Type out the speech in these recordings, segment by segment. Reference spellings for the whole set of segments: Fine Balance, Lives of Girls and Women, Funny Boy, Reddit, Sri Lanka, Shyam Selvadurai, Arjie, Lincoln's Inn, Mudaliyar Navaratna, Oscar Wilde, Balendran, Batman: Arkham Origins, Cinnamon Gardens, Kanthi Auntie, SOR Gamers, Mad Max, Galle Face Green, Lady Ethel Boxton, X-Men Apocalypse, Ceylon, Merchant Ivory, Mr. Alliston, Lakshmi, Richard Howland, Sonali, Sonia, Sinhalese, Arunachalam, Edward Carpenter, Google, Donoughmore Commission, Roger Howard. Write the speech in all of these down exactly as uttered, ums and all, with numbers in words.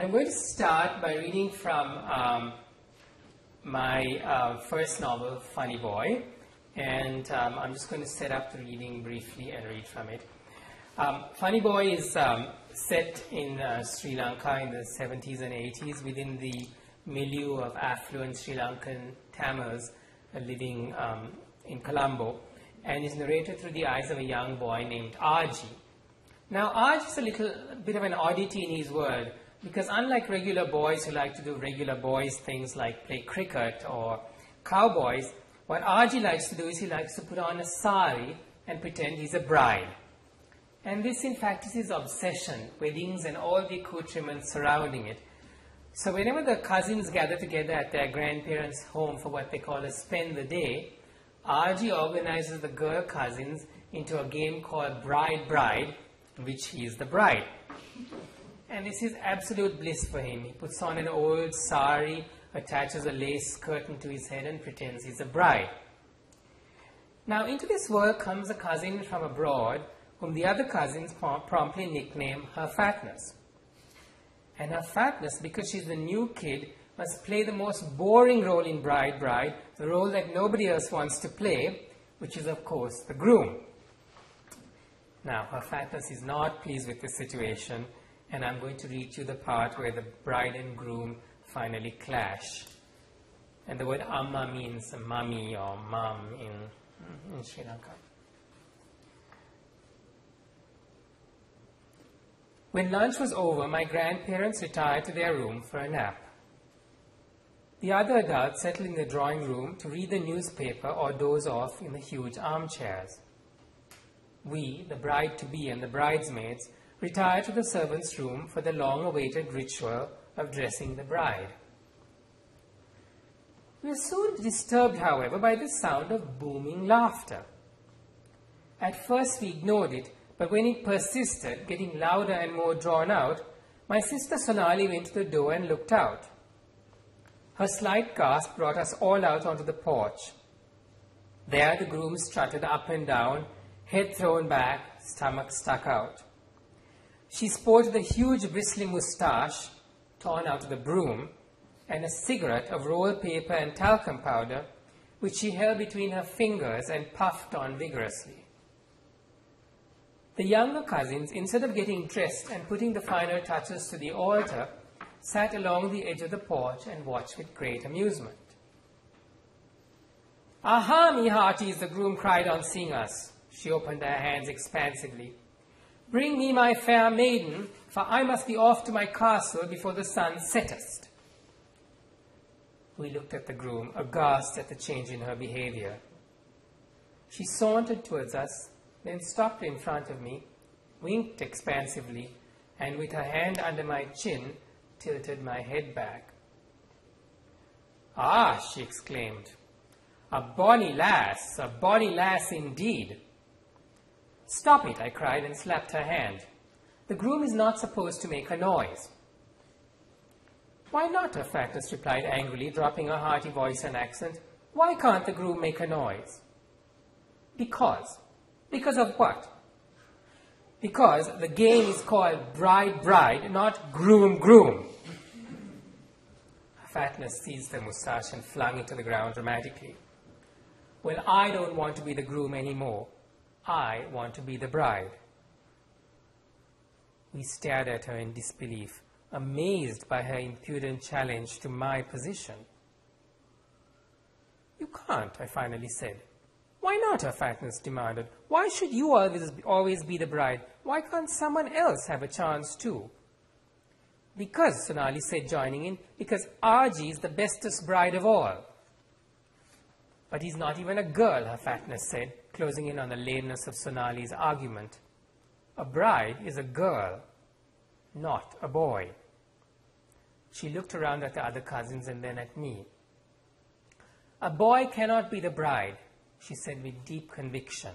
I'm going to start by reading from um, my uh, first novel, Funny Boy, and um, I'm just going to set up the reading briefly and read from it. Um, Funny Boy is um, set in uh, Sri Lanka in the seventies and eighties within the milieu of affluent Sri Lankan Tamils living um, in Colombo, and is narrated through the eyes of a young boy named Arjie. Now, Arjie is a little bit of an oddity in his world, because unlike regular boys who like to do regular boys things like play cricket or cowboys, what Arjie likes to do is he likes to put on a sari and pretend he's a bride. And this, in fact, is his obsession, weddings and all the accoutrements surrounding it. So whenever the cousins gather together at their grandparents' home for what they call a spend the day, Arjie organizes the girl cousins into a game called Bride Bride, in which he is the bride. And this is absolute bliss for him. He puts on an old sari, attaches a lace curtain to his head, and pretends he's a bride. Now, into this world comes a cousin from abroad, whom the other cousins promptly nickname her fatness. And her fatness, because she's the new kid, must play the most boring role in Bride Bride, the role that nobody else wants to play, which is, of course, the groom. Now, her fatness is not pleased with this situation, and I'm going to read you the part where the bride and groom finally clash. And the word amma means mummy or mum in, in Sri Lanka. When lunch was over, my grandparents retired to their room for a nap. The other adults settled in the drawing room to read the newspaper or doze off in the huge armchairs. We, the bride-to-be and the bridesmaids, retired to the servants' room for the long-awaited ritual of dressing the bride. We were soon disturbed, however, by the sound of booming laughter. At first we ignored it, but when it persisted, getting louder and more drawn out, my sister Sonali went to the door and looked out. Her slight gasp brought us all out onto the porch. There the groom strutted up and down, head thrown back, stomach stuck out. She sported a huge bristling moustache, torn out of the broom, and a cigarette of roll paper and talcum powder, which she held between her fingers and puffed on vigorously. The younger cousins, instead of getting dressed and putting the final touches to the altar, sat along the edge of the porch and watched with great amusement. "Aha, me hearties," the groom cried on seeing us. She opened her hands expansively. "Bring me my fair maiden, for I must be off to my castle before the sun settest." We looked at the groom, aghast at the change in her behavior. She sauntered towards us, then stopped in front of me, winked expansively, and with her hand under my chin, tilted my head back. "Ah," she exclaimed, "a bonny lass, a bonny lass indeed." "Stop it," I cried and slapped her hand. "The groom is not supposed to make a noise." "Why not?" her fatness replied angrily, dropping her hearty voice and accent. "Why can't the groom make a noise?" "Because." "Because of what?" "Because the game is called Bride Bride, not Groom Groom." Her fatness seized the moustache and flung it to the ground dramatically. "Well, I don't want to be the groom anymore. I want to be the bride." We stared at her in disbelief, amazed by her impudent challenge to my position. "You can't," I finally said. "Why not?" her fatness demanded. "Why should you always, always be the bride? Why can't someone else have a chance too?" "Because," Sonali said, joining in, "because Arjie is the bestest bride of all." "But he's not even a girl," her fatness said, closing in on the lameness of Sonali's argument. "A bride is a girl, not a boy." She looked around at the other cousins and then at me. "A boy cannot be the bride," she said with deep conviction.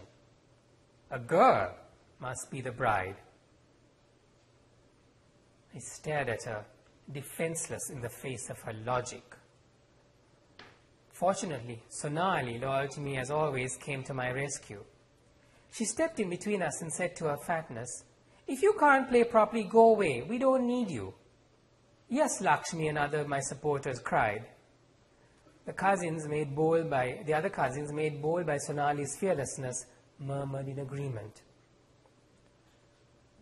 "A girl must be the bride." I stared at her, defenseless in the face of her logic. Fortunately, Sonali, loyal to me as always, came to my rescue. She stepped in between us and said to her fatness, "If you can't play properly, go away. We don't need you." "Yes, Lakshmi," and other my supporters cried. The cousins made bold by the other cousins made bold by Sonali's fearlessness murmured in agreement.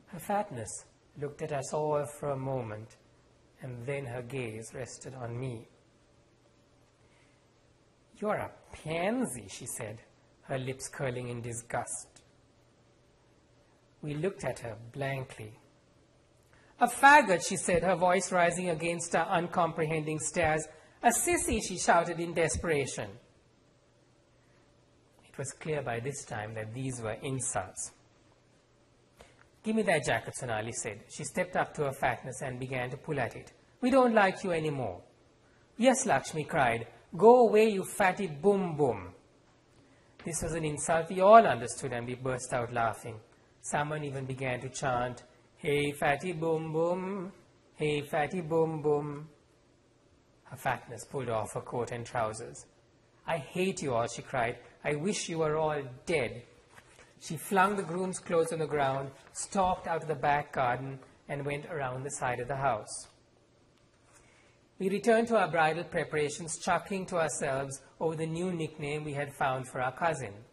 Her fatness looked at us all for a moment, and then her gaze rested on me. "You're a pansy," she said, her lips curling in disgust. We looked at her blankly. "A faggot," she said, her voice rising against our uncomprehending stares. "A sissy," she shouted in desperation. It was clear by this time that these were insults. "Give me that jacket," Sonali said. She stepped up to her fatness and began to pull at it. "We don't like you anymore." "Yes," Lakshmi cried. "Go away, you fatty boom boom." This was an insult we all understood, and we burst out laughing. Someone even began to chant, "Hey fatty boom boom, hey fatty boom boom." Her fatness pulled off her coat and trousers. "I hate you all," she cried. "I wish you were all dead." She flung the groom's clothes on the ground, stalked out of the back garden, and went around the side of the house. We returned to our bridal preparations, chuckling to ourselves over the new nickname we had found for our cousin.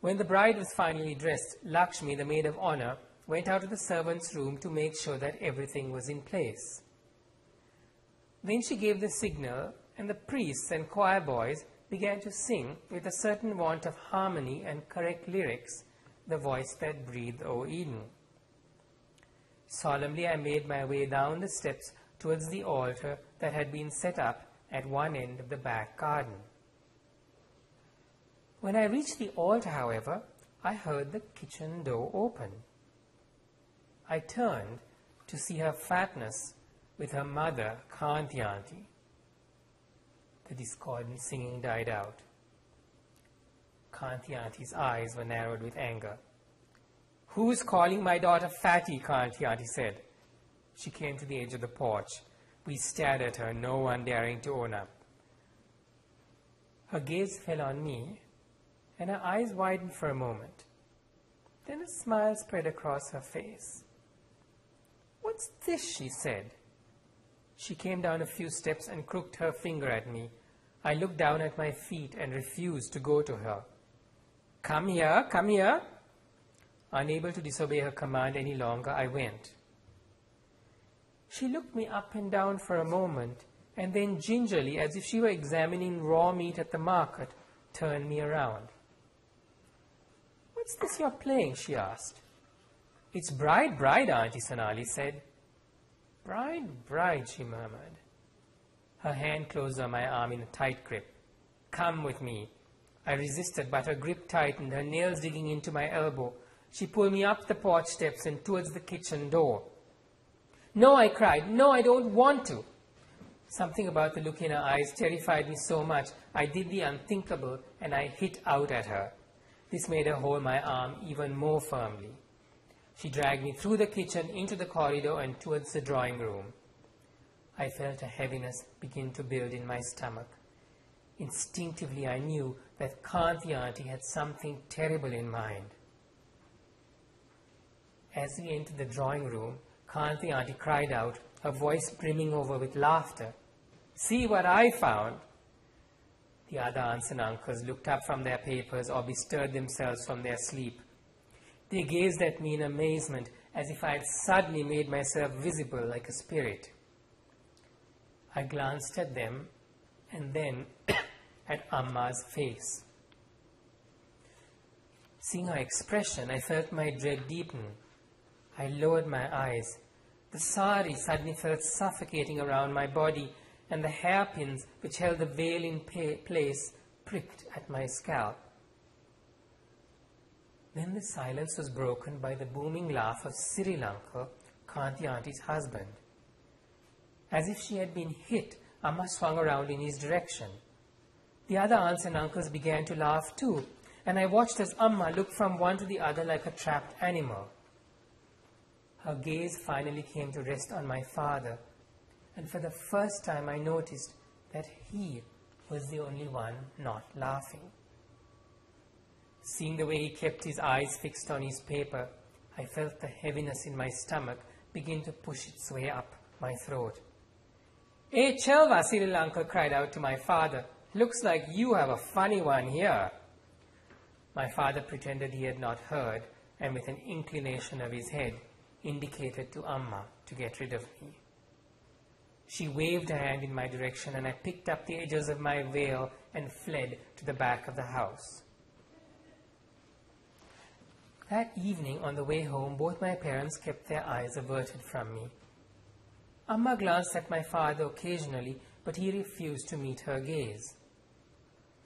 When the bride was finally dressed, Lakshmi, the maid of honor, went out of the servants' room to make sure that everything was in place. Then she gave the signal, and the priests and choir boys began to sing with a certain want of harmony and correct lyrics, the voice that breathed o'er Eden. Solemnly I made my way down the steps towards the altar that had been set up at one end of the back garden. When I reached the altar, however, I heard the kitchen door open. I turned to see her fatness with her mother, Kanthi Auntie. The discordant singing died out. Kanthi Auntie's eyes were narrowed with anger. "Who's calling my daughter fatty?" Kanthi Auntie said. She came to the edge of the porch. We stared at her, no one daring to own up. Her gaze fell on me, and her eyes widened for a moment. Then a smile spread across her face. "What's this?" she said. She came down a few steps and crooked her finger at me. I looked down at my feet and refused to go to her. "Come here, come here." Unable to disobey her command any longer, I went. She looked me up and down for a moment, and then gingerly, as if she were examining raw meat at the market, turned me around. "What's this you're playing?" she asked. "It's bride, bride," Auntie Sonali said. "Bride, bride," she murmured. Her hand closed on my arm in a tight grip. "Come with me." I resisted, but her grip tightened, her nails digging into my elbow. She pulled me up the porch steps and towards the kitchen door. "No," I cried. "No, I don't want to." Something about the look in her eyes terrified me so much, I did the unthinkable, and I hit out at her. This made her hold my arm even more firmly. She dragged me through the kitchen, into the corridor, and towards the drawing room. I felt a heaviness begin to build in my stomach. Instinctively, I knew that Kanthi Auntie had something terrible in mind. As we entered the drawing room, Kanthi Auntie cried out, her voice brimming over with laughter. "See what I found!" The other aunts and uncles looked up from their papers or bestirred themselves from their sleep. They gazed at me in amazement, as if I had suddenly made myself visible like a spirit. I glanced at them, and then at Amma's face. Seeing her expression, I felt my dread deepen. I lowered my eyes. The sari suddenly felt suffocating around my body, and the hairpins which held the veil in place pricked at my scalp. Then the silence was broken by the booming laugh of Cyril Uncle, Kanthi Auntie's husband. As if she had been hit, Amma swung around in his direction. The other aunts and uncles began to laugh too, and I watched as Amma looked from one to the other like a trapped animal. Her gaze finally came to rest on my father, and for the first time I noticed that he was the only one not laughing. Seeing the way he kept his eyes fixed on his paper, I felt the heaviness in my stomach begin to push its way up my throat. "Hey, Chelva," Cyril Uncle cried out to my father. "Looks like you have a funny one here." My father pretended he had not heard and with an inclination of his head indicated to Amma to get rid of me. She waved her hand in my direction and I picked up the edges of my veil and fled to the back of the house. That evening on the way home, both my parents kept their eyes averted from me. Amma glanced at my father occasionally, but he refused to meet her gaze.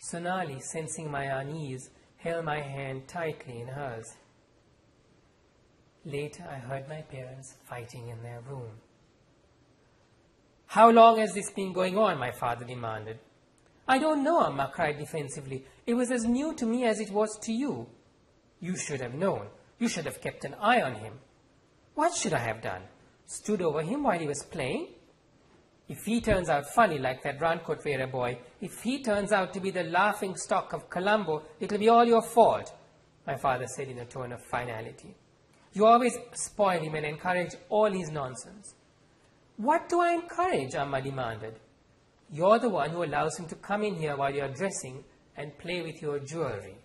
Sonali, sensing my unease, held my hand tightly in hers. Later, I heard my parents fighting in their room. "How long has this been going on?" my father demanded. "I don't know," Amma cried defensively. "It was as new to me as it was to you. You should have known. You should have kept an eye on him." "What should I have done? Stood over him while he was playing? If he turns out funny like that Rancourt Vera boy, if he turns out to be the laughing stock of Colombo, it'll be all your fault," my father said in a tone of finality. "You always spoil him and encourage all his nonsense." "What do I encourage?" Amma demanded. "You're the one who allows him to come in here while you're dressing and play with your jewelry."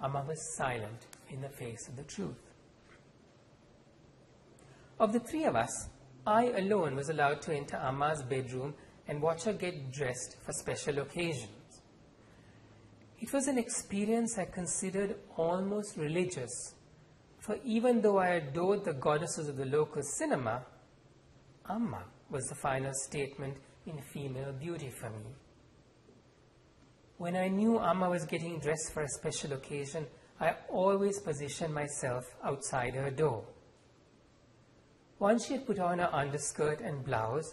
Amma was silent in the face of the truth. Of the three of us, I alone was allowed to enter Amma's bedroom and watch her get dressed for special occasions. It was an experience I considered almost religious, for even though I adored the goddesses of the local cinema, Amma was the final statement in female beauty for me. When I knew Amma was getting dressed for a special occasion, I always positioned myself outside her door. Once she had put on her underskirt and blouse,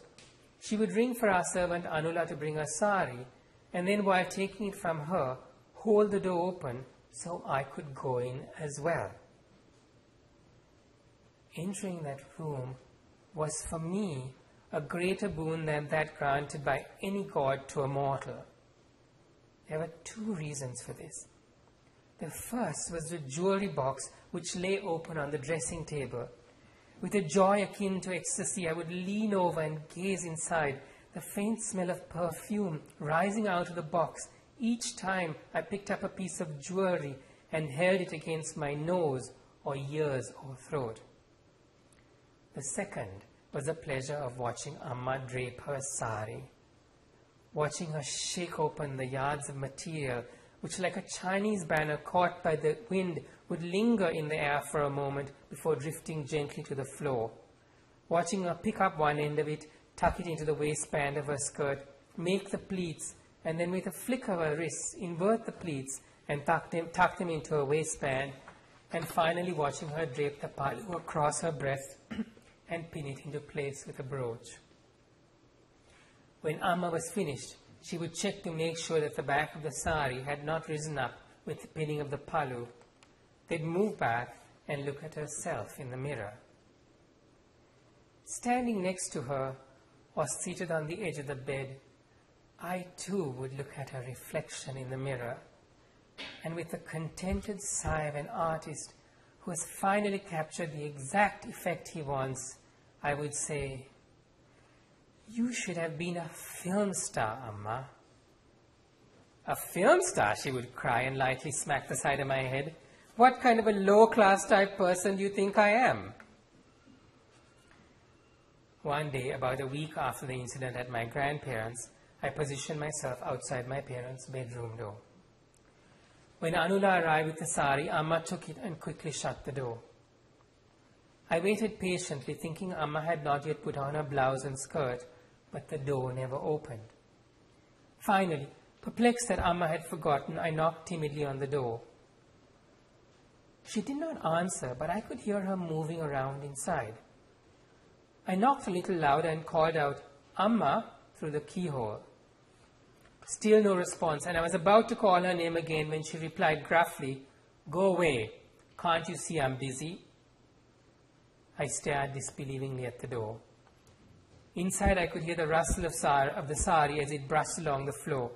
she would ring for our servant Anula to bring her sari, and then while taking it from her, hold the door open so I could go in as well. Entering that room was for me a greater boon than that granted by any god to a mortal. There were two reasons for this. The first was the jewelry box which lay open on the dressing table. With a joy akin to ecstasy, I would lean over and gaze inside, the faint smell of perfume rising out of the box each time I picked up a piece of jewelry and held it against my nose or ears or throat. The second was the pleasure of watching Amma drape her sari. Watching her shake open the yards of material, which like a Chinese banner caught by the wind would linger in the air for a moment before drifting gently to the floor. Watching her pick up one end of it, tuck it into the waistband of her skirt, make the pleats, and then with a flick of her wrists, invert the pleats and tuck them, tuck them into her waistband, and finally watching her drape the palu across her breast and pin it into place with a brooch. When Amma was finished, she would check to make sure that the back of the sari had not risen up with the pinning of the palu. They'd move back and look at herself in the mirror. Standing next to her, or seated on the edge of the bed, I too would look at her reflection in the mirror, and with the contented sigh of an artist who has finally captured the exact effect he wants, I would say, "You should have been a film star, Amma." "A film star?" she would cry and lightly smack the side of my head. "What kind of a low-class type person do you think I am?" One day, about a week after the incident at my grandparents', I positioned myself outside my parents' bedroom door. When Anula arrived with the sari, Amma took it and quickly shut the door. I waited patiently, thinking Amma had not yet put on her blouse and skirt, but the door never opened. Finally, perplexed that Amma had forgotten, I knocked timidly on the door. She did not answer, but I could hear her moving around inside. I knocked a little louder and called out, "Amma," through the keyhole. Still no response, and I was about to call her name again when she replied gruffly, "Go away. Can't you see I'm busy?" I stared disbelievingly at the door. Inside I could hear the rustle of, sar of the sari as it brushed along the floor.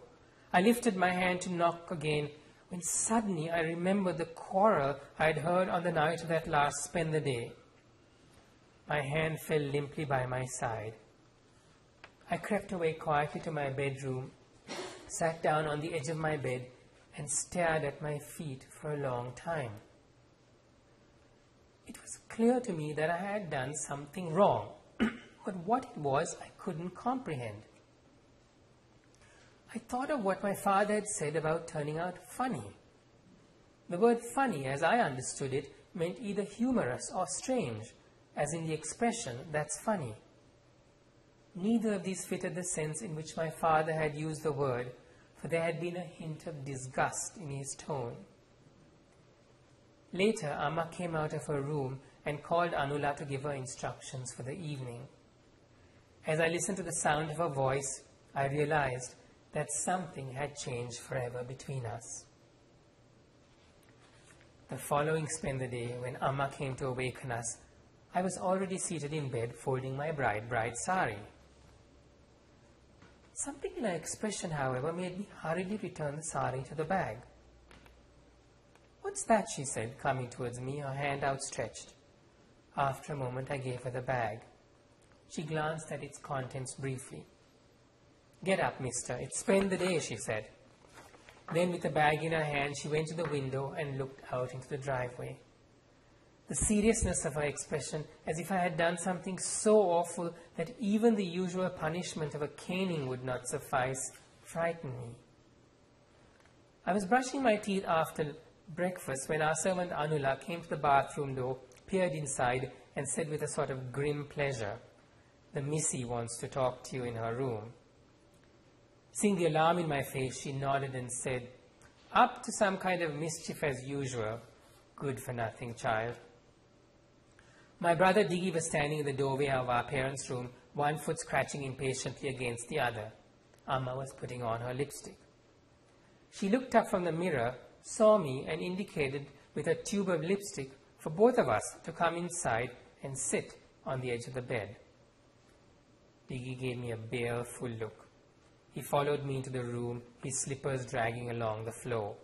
I lifted my hand to knock again, when suddenly I remembered the quarrel I had heard on the night of that last spend the day. My hand fell limply by my side. I crept away quietly to my bedroom, sat down on the edge of my bed, and stared at my feet for a long time. It was clear to me that I had done something wrong, but what it was I couldn't comprehend. I thought of what my father had said about turning out funny. The word funny, as I understood it, meant either humorous or strange, as in the expression, that's funny. Neither of these fitted the sense in which my father had used the word, for there had been a hint of disgust in his tone. Later, Amma came out of her room and called Anula to give her instructions for the evening. As I listened to the sound of her voice, I realized that something had changed forever between us. The following Splendor Day, when Amma came to awaken us, I was already seated in bed folding my bright, bright sari. Some particular expression, however, made me hurriedly return the sari to the bag. "What's that?" she said, coming towards me, her hand outstretched. After a moment, I gave her the bag. She glanced at its contents briefly. "Get up, mister. It's spend the day," she said. Then, with the bag in her hand, she went to the window and looked out into the driveway. The seriousness of her expression, as if I had done something so awful that even the usual punishment of a caning would not suffice, frightened me. I was brushing my teeth after breakfast when our servant Anula came to the bathroom door, peered inside, and said with a sort of grim pleasure, "The missy wants to talk to you in her room." Seeing the alarm in my face, she nodded and said, "Up to some kind of mischief as usual. Good for nothing, child." My brother Diggy was standing in the doorway of our parents' room, one foot scratching impatiently against the other. Amma was putting on her lipstick. She looked up from the mirror, saw me, and indicated with a tube of lipstick for both of us to come inside and sit on the edge of the bed. Diggy gave me a baleful look. He followed me into the room, his slippers dragging along the floor.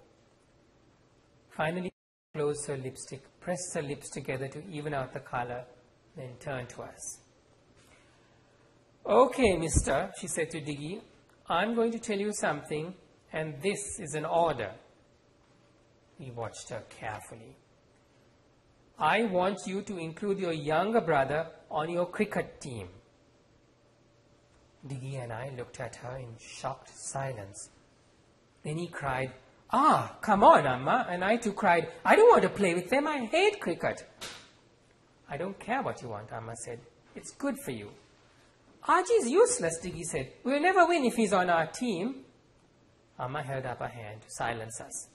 Finally, she closed her lipstick, pressed her lips together to even out the color, then turned to us. "Okay, mister," she said to Diggy, "I'm going to tell you something, and this is an order." We watched her carefully. "I want you to include your younger brother on your cricket team." Diggy and I looked at her in shocked silence. Then he cried, "Ah, come on, Amma," and I too cried, "I don't want to play with them, I hate cricket." "I don't care what you want," Amma said, "it's good for you." "Arjie's useless," Diggy said, "we'll never win if he's on our team." Amma held up her hand to silence us.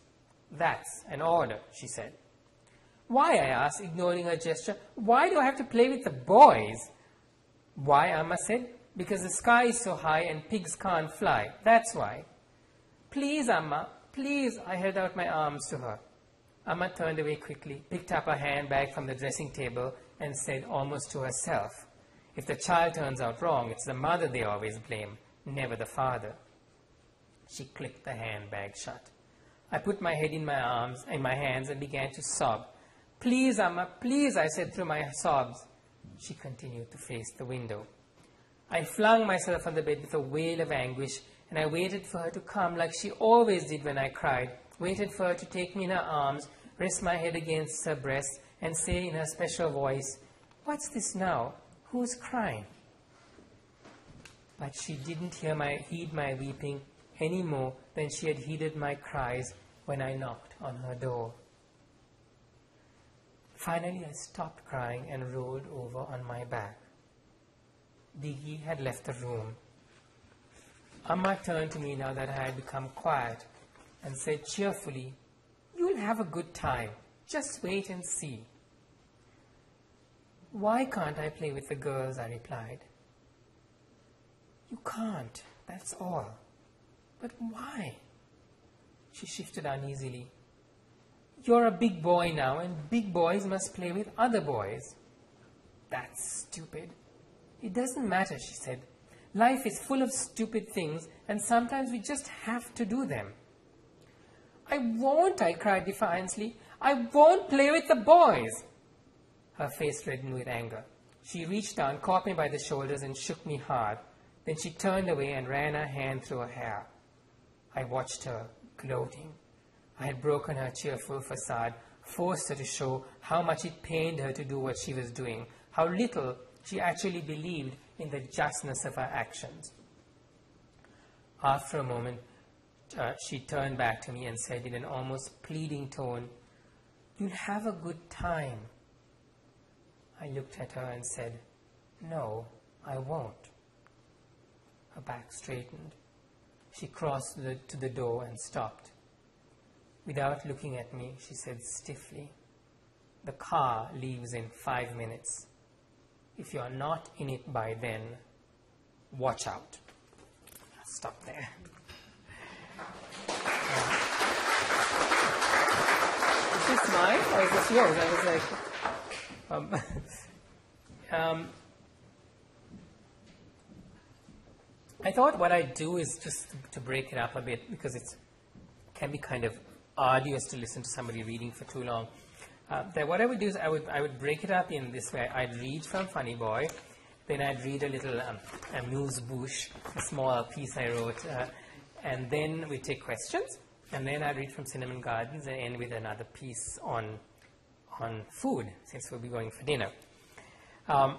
"That's an order," she said. "Why?" I asked, ignoring her gesture. "Why do I have to play with the boys?" "Why," Amma said, "because the sky is so high and pigs can't fly, that's why." "Please, Amma, please," I held out my arms to her. Amma turned away quickly, picked up her handbag from the dressing table, and said almost to herself, "If the child turns out wrong, it's the mother they always blame, never the father." She clicked the handbag shut. I put my head in my arms, in my hands, and began to sob. "Please, Amma, please," I said through my sobs. She continued to face the window. I flung myself on the bed with a wail of anguish, and I waited for her to come like she always did when I cried, waited for her to take me in her arms, rest my head against her breast, and say in her special voice, "What's this now? Who's crying?" But she didn't hear my, heed my weeping any more than she had heeded my cries when I knocked on her door. Finally, I stopped crying and rolled over on my back. Diggy had left the room. Amma turned to me now that I had become quiet and said cheerfully, "You'll have a good time. Just wait and see." "Why can't I play with the girls?" I replied. "You can't, that's all. But why?" She shifted uneasily. "You're a big boy now, and big boys must play with other boys." "That's stupid." "It doesn't matter," she said. "Life is full of stupid things, and sometimes we just have to do them." "I won't," I cried defiantly. "I won't play with the boys." Her face reddened with anger. She reached down, caught me by the shoulders, and shook me hard. Then she turned away and ran her hand through her hair. I watched her, gloating. I had broken her cheerful facade, forced her to show how much it pained her to do what she was doing, how little she actually believed in the justness of her actions. After a moment, uh, she turned back to me and said in an almost pleading tone, "You'll have a good time." I looked at her and said, "No, I won't." Her back straightened. She crossed to the, to the door and stopped. Without looking at me, she said stiffly, "The car leaves in five minutes. If you're not in it by then, watch out." I'll stop there. Is this mine or is this yours? I was like, um, um, I thought what I'd do is just to break it up a bit, because it can be kind of arduous to listen to somebody reading for too long. Uh, that what I would do is I would I would break it up in this way. I'd read from Funny Boy, then I'd read a little um, amuse-bouche, a small piece I wrote, uh, and then we take questions, and then I'd read from Cinnamon Gardens and end with another piece on on food, since we'll be going for dinner. Um,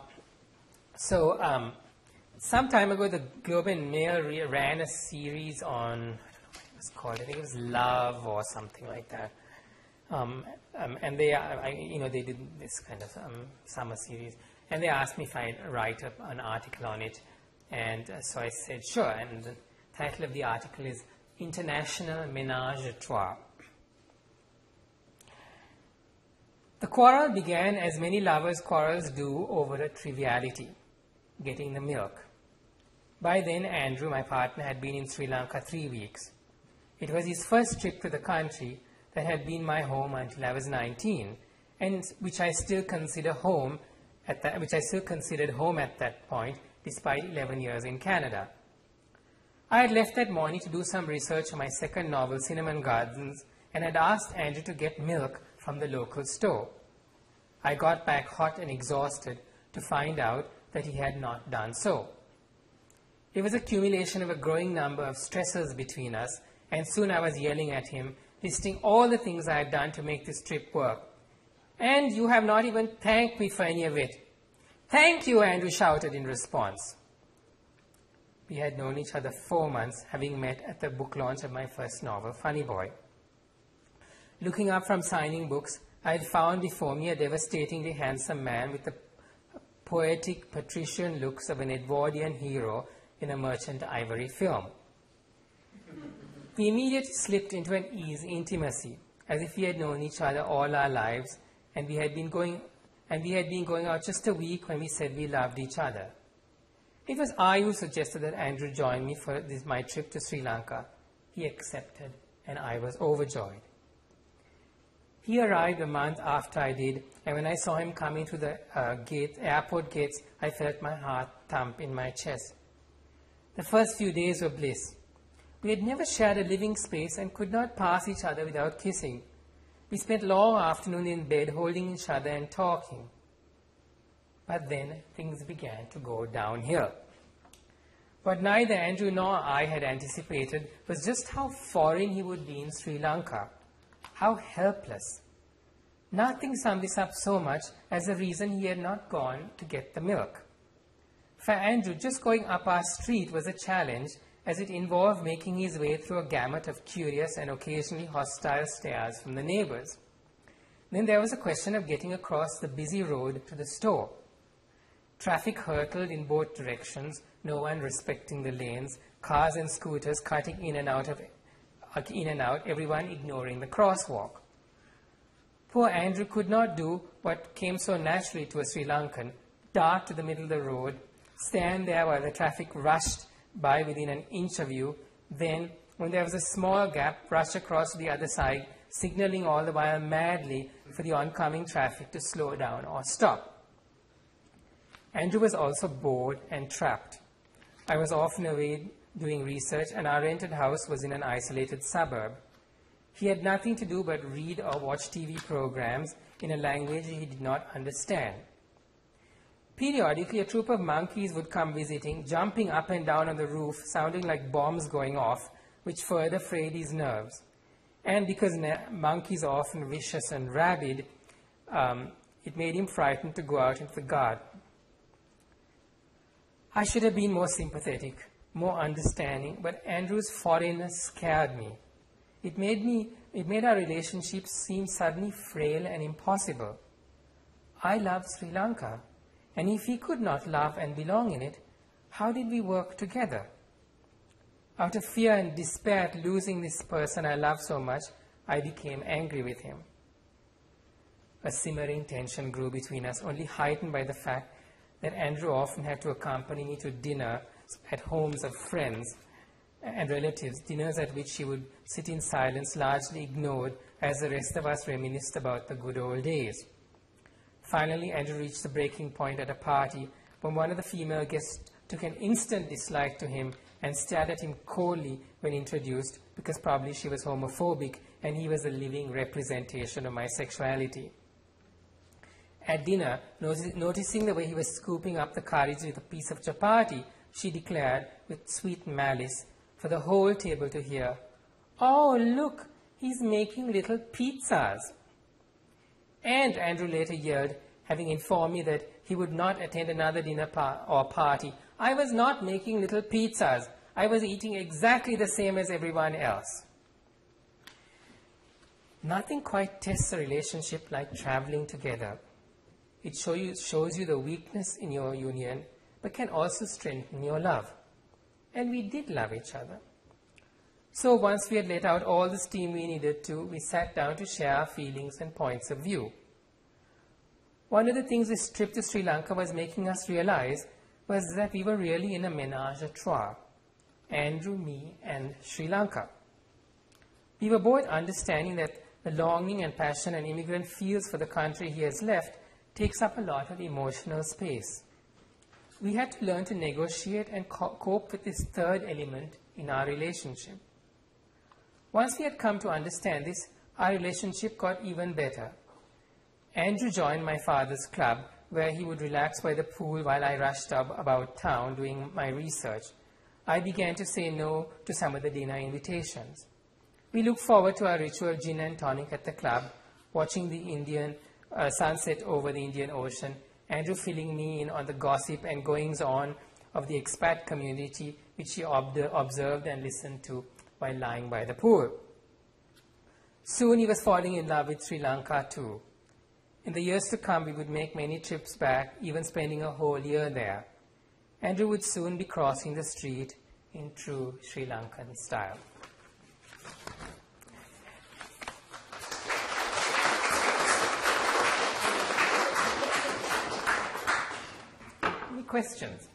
so um, some time ago, the Globe and Mail re ran a series on, I don't know what it was called. I think it was Love or something like that. Um, um, and they, I, you know, they did this kind of um, summer series, and they asked me if I'd write up an article on it, and uh, so I said sure. And the title of the article is "International Ménage à Trois." The quarrel began as many lovers' quarrels do, over a triviality: getting the milk. By then, Andrew, my partner, had been in Sri Lanka three weeks. It was his first trip to the country that had been my home until I was nineteen, and which I still consider home at that, which I still considered home at that point, despite eleven years in Canada. I had left that morning to do some research on my second novel, Cinnamon Gardens, and had asked Andrew to get milk from the local store. I got back hot and exhausted to find out that he had not done so. It was accumulation of a growing number of stressors between us, and soon I was yelling at him, listing all the things I had done to make this trip work. "And you have not even thanked me for any of it." "Thank you," Andrew shouted in response. We had known each other four months, having met at the book launch of my first novel, Funny Boy. Looking up from signing books, I had found before me a devastatingly handsome man with the poetic patrician looks of an Edwardian hero in a Merchant Ivory film. We immediately slipped into an ease intimacy, as if we had known each other all our lives, and we had been going, and we had been going out just a week when we said we loved each other. It was I who suggested that Andrew join me for this, my trip to Sri Lanka. He accepted, and I was overjoyed. He arrived a month after I did, and when I saw him coming through the uh, gate, airport gates, I felt my heart thump in my chest. The first few days were bliss. We had never shared a living space and could not pass each other without kissing. We spent long afternoons in bed holding each other and talking. But then things began to go downhill. What neither Andrew nor I had anticipated was just how foreign he would be in Sri Lanka, how helpless. Nothing summed this up so much as the reason he had not gone to get the milk. For Andrew, just going up our street was a challenge, as it involved making his way through a gamut of curious and occasionally hostile stares from the neighbors. Then there was a question of getting across the busy road to the store. Traffic hurtled in both directions, no one respecting the lanes, cars and scooters cutting in and out, of, in and out, everyone ignoring the crosswalk. Poor Andrew could not do what came so naturally to a Sri Lankan: dart to the middle of the road, stand there while the traffic rushed by within an inch of you, then, when there was a small gap, rush across to the other side, signaling all the while madly for the oncoming traffic to slow down or stop. Andrew was also bored and trapped. I was often away doing research, and our rented house was in an isolated suburb. He had nothing to do but read or watch T V programs in a language he did not understand. Periodically, a troop of monkeys would come visiting, jumping up and down on the roof, sounding like bombs going off, which further frayed his nerves. And because monkeys are often vicious and rabid, um, it made him frightened to go out into the garden. I should have been more sympathetic, more understanding, but Andrew's foreignness scared me. It made me, it made our relationship seem suddenly frail and impossible. I loved Sri Lanka, and if he could not love and belong in it, how did we work together? Out of fear and despair at losing this person I loved so much, I became angry with him. A simmering tension grew between us, only heightened by the fact that Andrew often had to accompany me to dinner at homes of friends and relatives, dinners at which she would sit in silence, largely ignored, as the rest of us reminisced about the good old days. Finally, Andrew reached the breaking point at a party when one of the female guests took an instant dislike to him and stared at him coldly when introduced, because probably she was homophobic and he was a living representation of my sexuality. At dinner, notice, noticing the way he was scooping up the curries with a piece of chapati, she declared with sweet malice for the whole table to hear, "Oh, look, he's making little pizzas." And Andrew later yelled, having informed me that he would not attend another dinner par or party, "I was not making little pizzas. I was eating exactly the same as everyone else." Nothing quite tests a relationship like traveling together. It show you, shows you the weakness in your union, but can also strengthen your love. And we did love each other. So once we had let out all the steam we needed to, we sat down to share our feelings and points of view. One of the things this trip to Sri Lanka was making us realize was that we were really in a ménage à trois, Andrew, me, and Sri Lanka. We were both understanding that the longing and passion an immigrant feels for the country he has left takes up a lot of emotional space. We had to learn to negotiate and co cope with this third element in our relationship. Once we had come to understand this, our relationship got even better. Andrew joined my father's club, where he would relax by the pool while I rushed up about town doing my research. I began to say no to some of the dinner invitations. We looked forward to our ritual gin and tonic at the club, watching the Indian uh, sunset over the Indian Ocean, Andrew filling me in on the gossip and goings-on of the expat community, which he ob observed and listened to while lying by the pool. Soon he was falling in love with Sri Lanka too. In the years to come, we would make many trips back, even spending a whole year there. Andrew would soon be crossing the street in true Sri Lankan style. Any questions?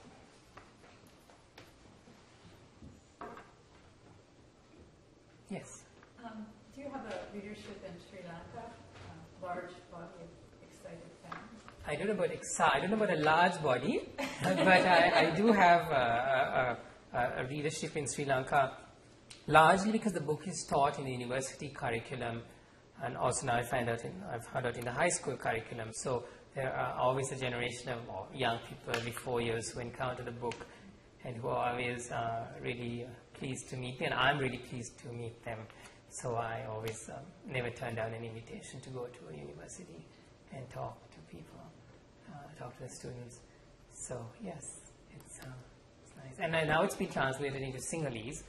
Yes. Um, do you have a leadership in Sri Lanka? A large body of excited fans? I don't know about exci I don't know about a large body, but I, I do have a, a, a, a leadership in Sri Lanka, largely because the book is taught in the university curriculum, and also now I find out in, I've heard out in the high school curriculum. So there are always a generation of young people every four years who encounter the book and who are always uh, really pleased to meet me, and I'm really pleased to meet them. So I always um, never turn down an invitation to go to a university and talk to people, uh, talk to the students. So yes, it's, uh, it's nice. And I, now it's been translated into Sinhalese.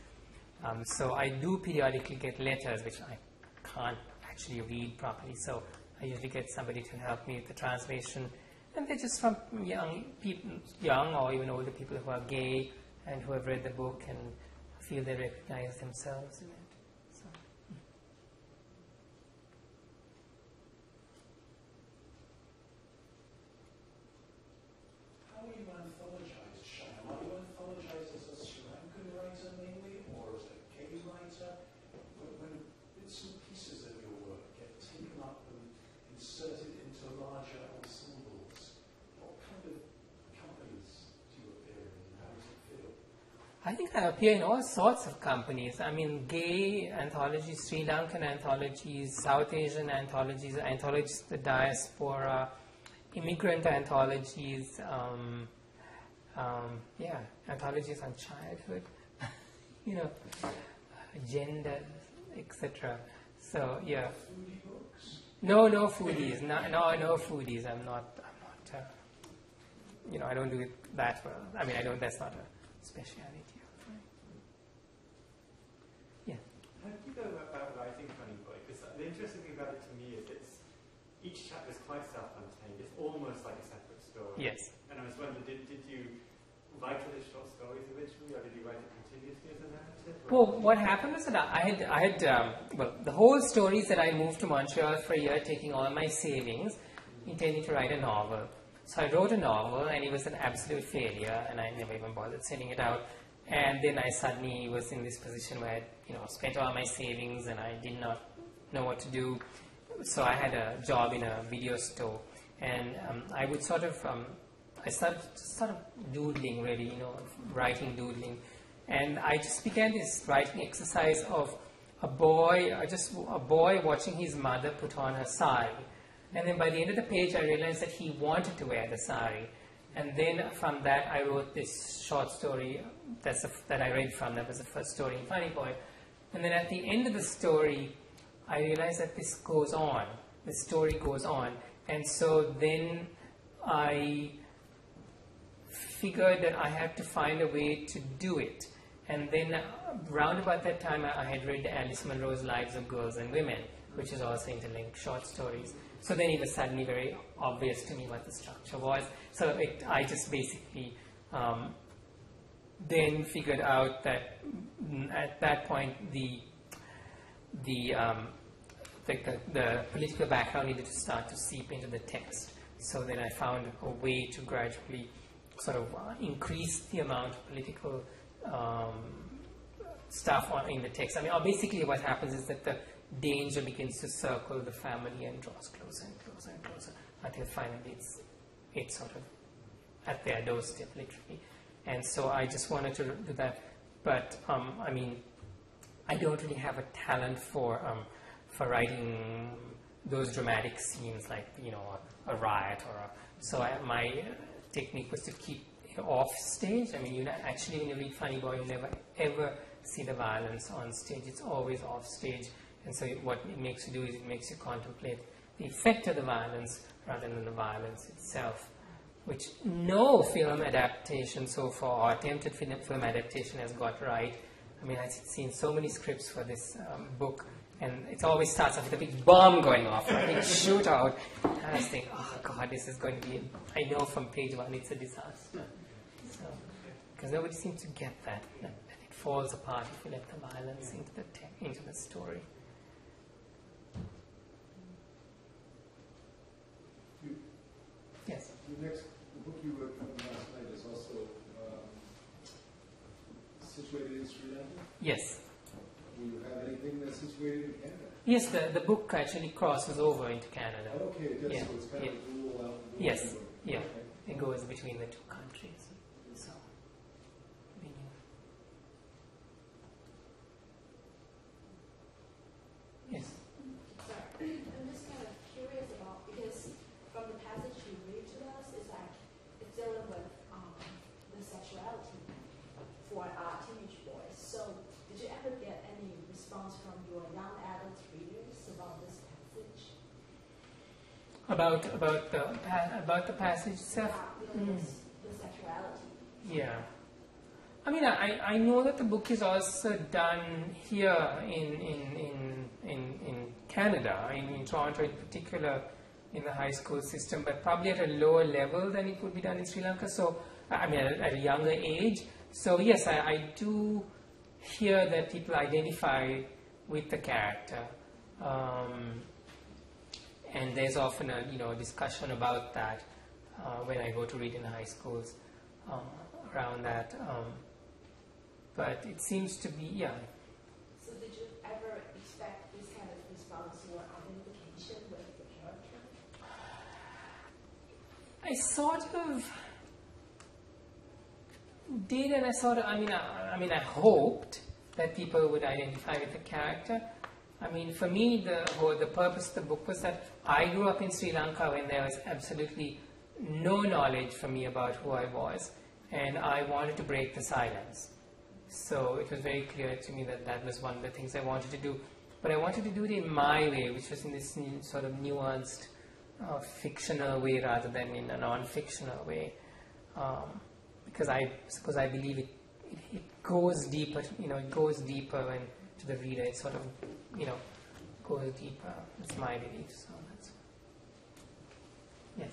Um, so I do periodically get letters, which I can't actually read properly. So I usually get somebody to help me with the translation. And they're just from young people, young or even older people who are gay and who have read the book and feel they recognize themselves in it. So. How do you anthologize Shyam? Are you anthologized as a Sri Lankan writer mainly, or as a gay writer? But when bits and pieces of your work get taken up and inserted into larger ensembles, what kind of companies do you appear in? How does it feel? I think I appear in all sorts of companies. I mean, gay anthologies, Sri Lankan anthologies, South Asian anthologies, anthologies, the diaspora, immigrant anthologies, um, um, yeah, anthologies on childhood, you know, gender, et cetera. So yeah, no, no foodies, no, no, no foodies. I'm not, I'm not. Uh, you know, I don't do it that well. I mean, I don't. That's not a speciality. Yeah. How do you go about writing Funny Boy? Because the interesting thing about it to me is it's each chapter is quite self-contained. It's almost like a separate story. Yes. And I was wondering, did did you write all these short stories originally, or did you write it continuously as a narrative? Well, what happened was that I had, I had, um, well, the whole story is that I moved to Montreal for a year, taking all my savings, mm-hmm. intending to write a novel. So I wrote a novel, and it was an absolute failure, and I never even bothered sending it out. And then I suddenly was in this position where I, you know, spent all my savings, and I did not know what to do. So I had a job in a video store, and um, I would sort of, um, I started sort of doodling, really, you know, writing, doodling, and I just began this writing exercise of a boy, uh, just a boy watching his mother put on her sari. And then by the end of the page, I realized that he wanted to wear the sari. And then from that, I wrote this short story that's a, that I read from. That was the first story in Funny Boy. And then at the end of the story, I realized that this goes on. The story goes on. And so then I figured that I had to find a way to do it. And then round about that time, I had read Alice Munro's Lives of Girls and Women, which is also interlinked short stories. So then it was suddenly very obvious to me what the structure was. So it, I just basically um, then figured out that at that point the the, um, the, the the political background needed to start to seep into the text. So then I found a way to gradually sort of increase the amount of political um, stuff on, in the text. I mean, basically what happens is that the danger begins to circle the family and draws closer and closer and closer until finally it's, it's sort of at their doorstep, literally. And so I just wanted to do that. But um, I mean, I don't really have a talent for um, for writing those dramatic scenes, like, you know, a, a riot or a, so I, my technique was to keep it off stage. I mean, you actually when you read Funny Boy, you never ever see the violence on stage. It's always off stage. And so what it makes you do is it makes you contemplate the effect of the violence rather than the violence itself, which no film adaptation so far, or attempted film adaptation, has got right. I mean, I've seen so many scripts for this um, book, and it always starts off with a big bomb going off, a big shootout. And I was thinking, oh God, this is going to be, a, I know from page one it's a disaster. Because so, nobody seems to get that, that it falls apart if you let the violence into the, te into the story. Yes. The next book you wrote from last night is also um, situated in Sri Lanka? Yes. Do you have anything that's situated in Canada? Yes, the, the book actually crosses over into Canada. Oh, okay, yes, yeah. So it's kind yeah. of dual out. Yes, book. yeah. Okay. It goes between the two countries. So, we knew. Yes. Sorry. I'm just kind of curious about, because from the passage dealing with um, the sexuality for our teenage boys. So did you ever get any response from your young adult readers about this passage? About about the about the passage itself? Yeah, mm. the sexuality. Yeah. I mean, I, I know that the book is also done here in in in, in, in Canada, in, in Toronto in particular, in the high school system, but probably at a lower level than it would be done in Sri Lanka. So, I mean, at a younger age. So, yes, I, I do hear that people identify with the character. Um, and there's often a, you know, discussion about that uh, when I go to read in high schools um, around that. Um, but it seems to be, yeah. So, did you ever expect this kind of response or identification with the character? I sort of did, and I sort of, I mean, I, I mean, I hoped that people would identify with the character. I mean, for me, the whole, the purpose of the book was that I grew up in Sri Lanka when there was absolutely no knowledge from me about who I was, and I wanted to break the silence. So it was very clear to me that that was one of the things I wanted to do. But I wanted to do it in my way, which was in this new, sort of nuanced, uh, fictional way rather than in a non-fictional way. Um, because I suppose I believe it, it, it goes deeper, you know, it goes deeper and to the reader. It sort of, you know, goes deeper. That's my belief. So that's, yes.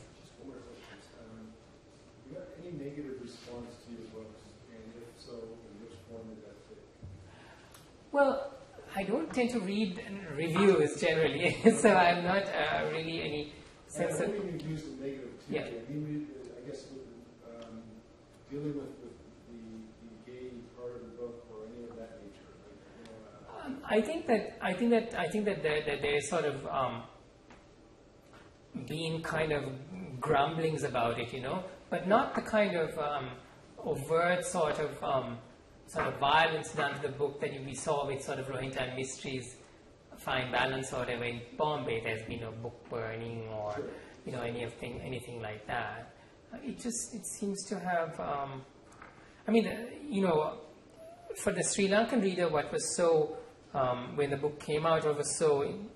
Any negative response to your books, and if so, in which form did that take? Well, I don't tend to read reviews generally, so I'm not uh, really any sense of... I think you've used the negative too. Yeah. I, mean, I guess with, um, dealing with, with the, the gay part of the book or any of that nature. Like, you know, uh, um, I think that I think that I think that there, that there's sort of um, been kind of grumblings about it, you know. But not the kind of um, overt sort of um, sort of violence done to the book that we saw with sort of Rohingya Mysteries, Fine Balance or whatever. In Bombay, there's been a book burning or you know anything anything like that. It just it seems to have. Um, I mean, you know, for the Sri Lankan reader, what was so um, when the book came out, what was so in,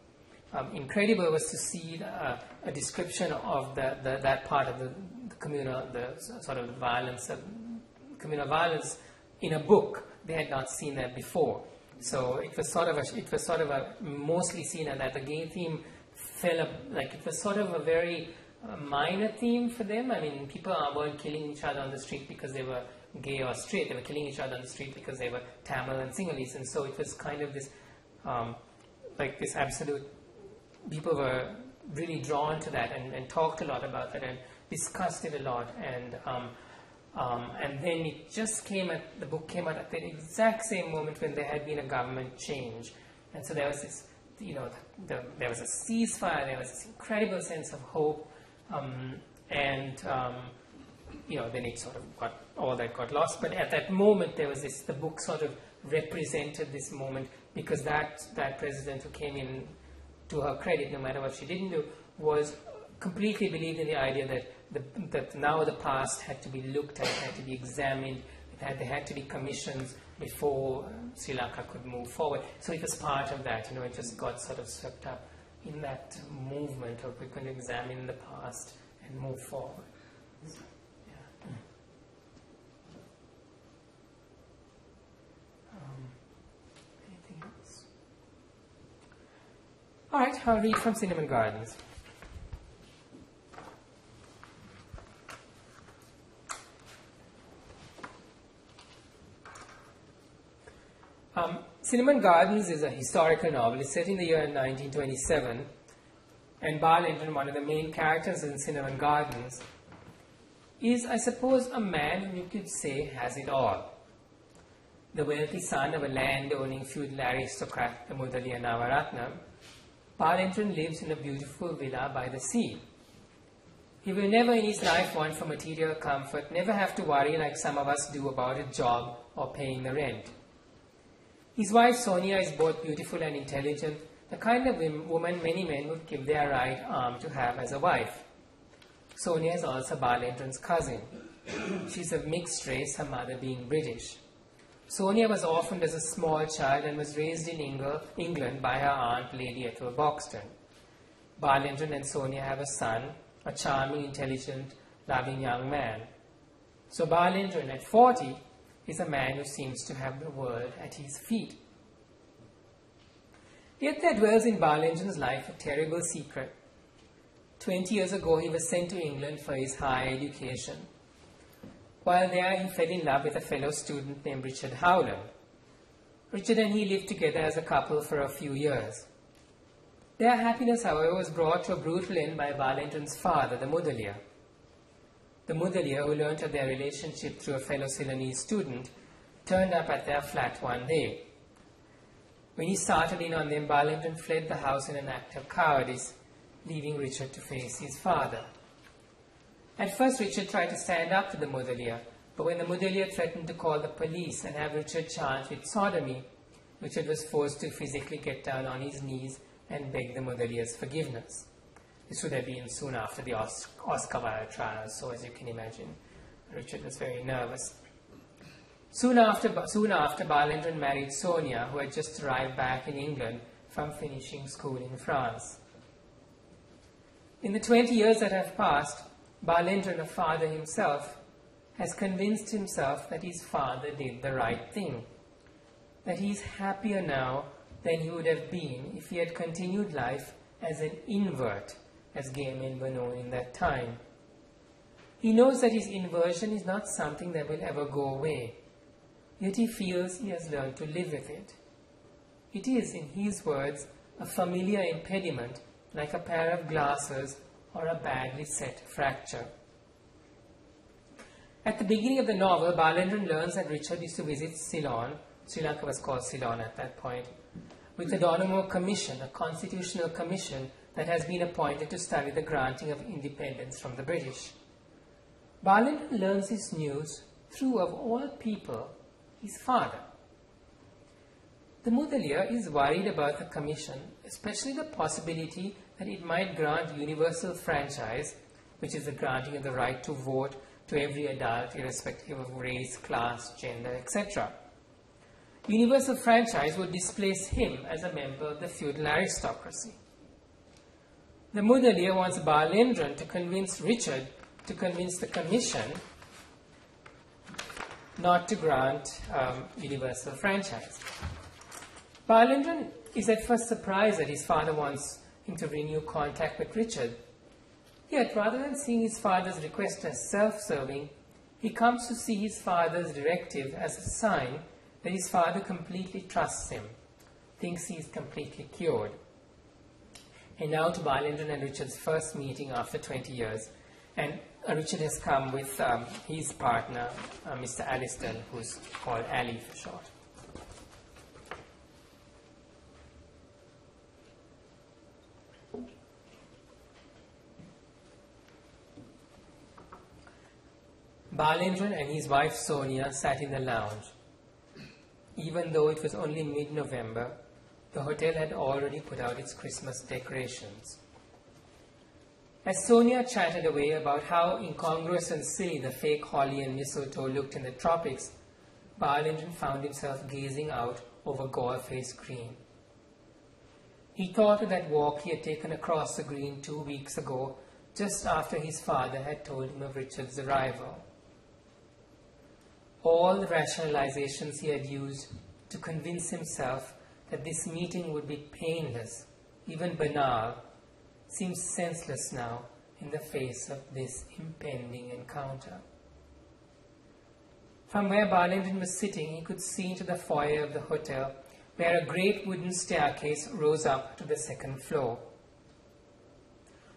um, incredible was to see uh, a description of the, the that part of the. communal, the sort of violence, of communal violence in a book. They had not seen that before. So it was sort of a, it was sort of a mostly seen and that the gay theme fell up, like it was sort of a very minor theme for them. I mean, people weren't killing each other on the street because they were gay or straight. They were killing each other on the street because they were Tamil and Sinhalese. And so it was kind of this, um, like this absolute, people were really drawn to that and, and talked a lot about that. And, discussed it a lot, and um, um, and then it just came at the book came out at the exact same moment when there had been a government change, and so there was this, you know, the, the, there was a ceasefire, there was this incredible sense of hope, um, and um, you know, then it sort of got all that got lost. But at that moment, there was this. The book sort of represented this moment because that that president who came in, to her credit, no matter what she didn't do, was completely believed in the idea that. The, that now the past had to be looked at, had to be examined, that there had to be commissions before Sri Lanka could move forward. So it was part of that, you know, it just got sort of swept up in that movement of we can examine the past and move forward. So, yeah. Um, anything else? All right, I'll read from Cinnamon Gardens. Um, Cinnamon Gardens is a historical novel. It's set in the year nineteen twenty-seven, and Balendran, one of the main characters in Cinnamon Gardens, is, I suppose, a man who you could say has it all. The wealthy son of a land-owning feudal aristocrat, the Mudaliyar Navaratna, Balendran lives in a beautiful villa by the sea. He will never in his life want for material comfort, never have to worry like some of us do about a job or paying the rent. His wife Sonia is both beautiful and intelligent, the kind of woman many men would give their right arm to have as a wife. Sonia is also Balendran's cousin. She's of mixed race, her mother being British. Sonia was orphaned as a small child and was raised in England by her aunt, Lady Ethel Boxton. Balendran and Sonia have a son, a charming, intelligent, loving young man. So Balendran, at forty, is a man who seems to have the world at his feet. Yet there dwells in Balendran's life a terrible secret. Twenty years ago he was sent to England for his higher education. While there he fell in love with a fellow student named Richard Howland. Richard and he lived together as a couple for a few years. Their happiness, however, was brought to a brutal end by Balendran's father, the Mudaliyar. The Mudaliyar, who learnt of their relationship through a fellow Ceylonese student, turned up at their flat one day. When he started in on them, Balendran fled the house in an act of cowardice, leaving Richard to face his father. At first, Richard tried to stand up to the Mudaliyar, but when the Mudaliyar threatened to call the police and have Richard charged with sodomy, Richard was forced to physically get down on his knees and beg the Mudaliyar's forgiveness. This would have been soon after the Oscar Wilde trial, so as you can imagine, Richard was very nervous. Soon after, soon after, Balendran married Sonia, who had just arrived back in England from finishing school in France. In the twenty years that have passed, Balendran, a father himself, has convinced himself that his father did the right thing, that he is happier now than he would have been if he had continued life as an invert, as gay men were known in that time. He knows that his inversion is not something that will ever go away, yet he feels he has learned to live with it. It is, in his words, a familiar impediment, like a pair of glasses or a badly set fracture. At the beginning of the novel, Balendran learns that Richard used to visit Ceylon, Sri Lanka was called Ceylon at that point, with the Donoughmore Commission, a constitutional commission that has been appointed to study the granting of independence from the British. Balendran learns this news through, of all people, his father. The Mudaliyar is worried about the commission, especially the possibility that it might grant universal franchise, which is the granting of the right to vote to every adult irrespective of race, class, gender, et cetera. Universal franchise would displace him as a member of the feudal aristocracy. The Mudaliyar wants Balendran to convince Richard to convince the commission not to grant um, universal franchise. Balendran is at first surprised that his father wants him to renew contact with Richard. Yet, rather than seeing his father's request as self-serving, he comes to see his father's directive as a sign that his father completely trusts him, thinks he is completely cured. And now to Balendran and Richard's first meeting after twenty years, and Richard has come with um, his partner, uh, Mister Alliston, who's called Ali for short. Balendran and his wife Sonia sat in the lounge. Even though it was only mid-November, the hotel had already put out its Christmas decorations. As Sonia chatted away about how incongruous and silly the fake holly and mistletoe looked in the tropics, Balendran found himself gazing out over Galle Face Green. He thought of that walk he had taken across the green two weeks ago, just after his father had told him of Richard's arrival. All the rationalizations he had used to convince himself that this meeting would be painless, even banal, seems senseless now in the face of this impending encounter. From where Balendran was sitting, he could see into the foyer of the hotel, where a great wooden staircase rose up to the second floor.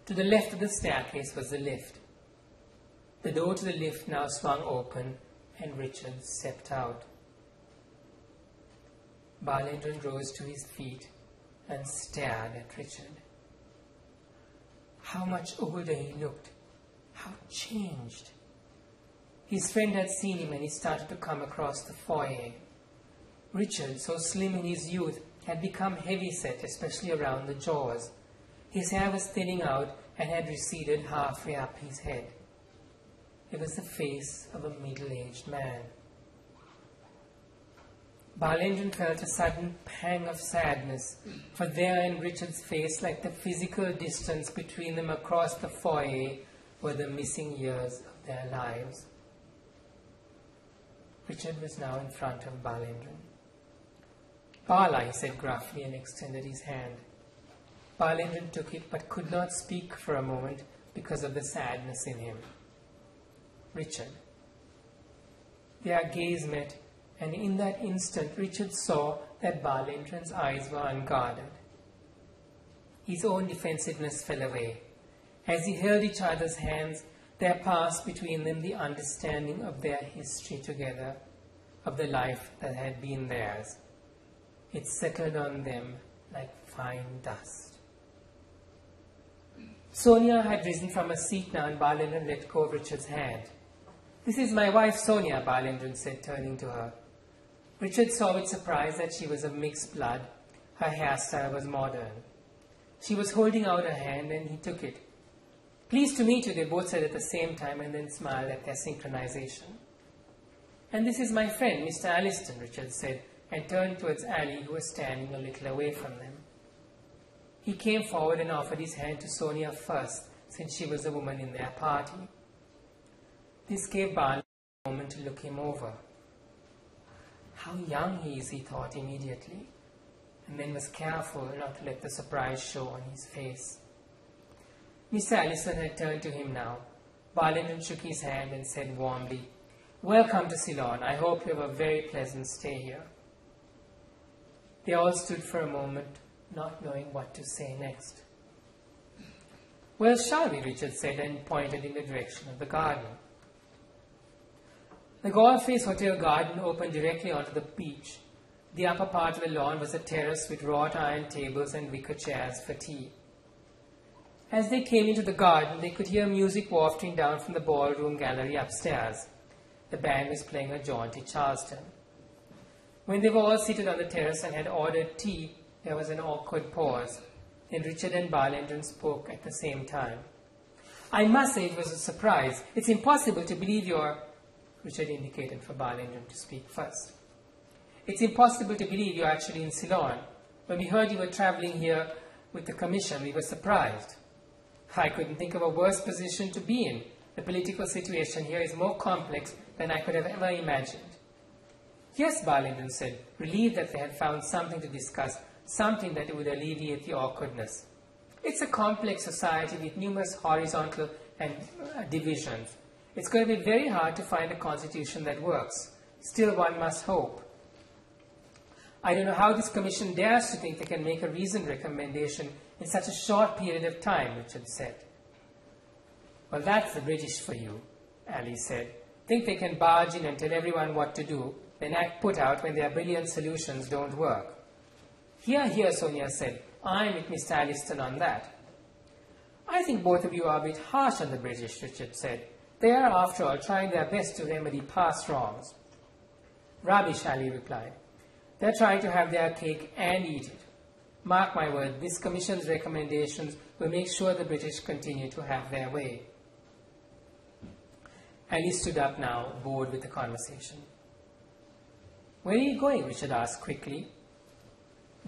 To the left of the staircase was the lift. The door to the lift now swung open, and Richard stepped out. Balendran rose to his feet and stared at Richard. How much older he looked, how changed. His friend had seen him and he started to come across the foyer. Richard, so slim in his youth, had become heavy-set, especially around the jaws. His hair was thinning out and had receded halfway up his head. It was the face of a middle-aged man. Balendran felt a sudden pang of sadness, for there in Richard's face, like the physical distance between them across the foyer, were the missing years of their lives. Richard was now in front of Balendran. "Bala," he said gruffly and extended his hand. Balendran took it but could not speak for a moment because of the sadness in him. Richard. Their gaze met, and in that instant Richard saw that Balendran's eyes were unguarded. His own defensiveness fell away. As he held each other's hands, there passed between them the understanding of their history together, of the life that had been theirs. It settled on them like fine dust. Sonia had risen from a seat now, and Balendran let go of Richard's hand. "This is my wife Sonia," Balendran said, turning to her. Richard saw with surprise that she was of mixed blood. Her hairstyle was modern. She was holding out her hand and he took it. "Pleased to meet you," they both said at the same time and then smiled at their synchronization. "And this is my friend, Mister Alliston," Richard said, and turned towards Annie, who was standing a little away from them. He came forward and offered his hand to Sonia first, since she was the woman in their party. This gave Barney a moment to look him over. How young he is, he thought immediately, and then was careful not to let the surprise show on his face. Mister Alliston had turned to him now. Balendran shook his hand and said warmly, "Welcome to Ceylon. I hope you have a very pleasant stay here." They all stood for a moment, not knowing what to say next. "Well, shall we?" Richard said and pointed in the direction of the garden. The Galle Face Hotel garden opened directly onto the beach. The upper part of the lawn was a terrace with wrought iron tables and wicker chairs for tea. As they came into the garden, they could hear music wafting down from the ballroom gallery upstairs. The band was playing a jaunty Charleston. When they were all seated on the terrace and had ordered tea, there was an awkward pause. Then Richard and Balendran spoke at the same time. "I must say it was a surprise. It's impossible to believe you're..." Richard indicated for Balendran to speak first. "It's impossible to believe you're actually in Ceylon. When we heard you were traveling here with the commission, we were surprised. I couldn't think of a worse position to be in. The political situation here is more complex than I could have ever imagined." "Yes," Balendran said, relieved that they had found something to discuss, something that would alleviate the awkwardness. "It's a complex society with numerous horizontal and uh, divisions. It's going to be very hard to find a constitution that works. Still, one must hope. I don't know how this commission dares to think they can make a reasoned recommendation in such a short period of time," Richard said. "Well, that's the British for you," Ali said. "Think they can barge in and tell everyone what to do, then act put out when their brilliant solutions don't work." "Here, here," Sonia said. "I'm with Mister Alliston on that." "I think both of you are a bit harsh on the British," Richard said. "They are, after all, trying their best to remedy past wrongs." "Rubbish," Ali replied. "They're trying to have their cake and eat it. Mark my word, this commission's recommendations will make sure the British continue to have their way." Ali stood up now, bored with the conversation. "Where are you going?" Richard asked quickly.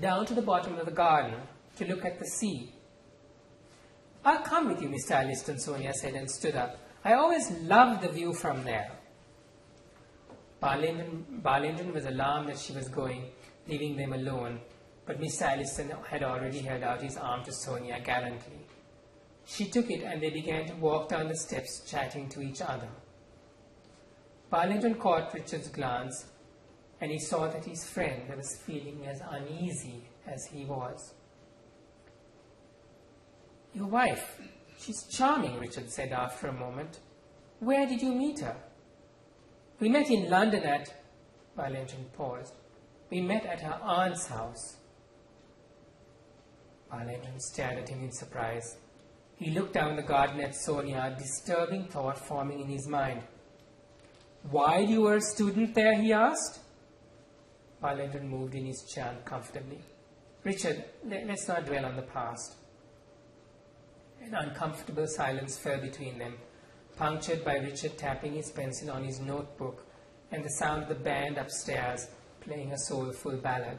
"Down to the bottom of the garden, to look at the sea." "I'll come with you, Mister Alliston," Sonia said and stood up. "I always loved the view from there." Balendran, Balendran was alarmed that she was going, leaving them alone, but Mister Alliston had already held out his arm to Sonia gallantly. She took it and they began to walk down the steps, chatting to each other. Balendran caught Richard's glance, and he saw that his friend was feeling as uneasy as he was. "Your wife? She's charming," Richard said after a moment. "Where did you meet her?" "We met in London at..." Balendran paused. "We met at her aunt's house." Balendran stared at him in surprise. He looked down the garden at Sonia, a disturbing thought forming in his mind. "While you were a student there?" he asked. Balendran moved in his chair comfortably. "Richard, let's not dwell on the past." An uncomfortable silence fell between them, punctured by Richard tapping his pencil on his notebook and the sound of the band upstairs playing a soulful ballad.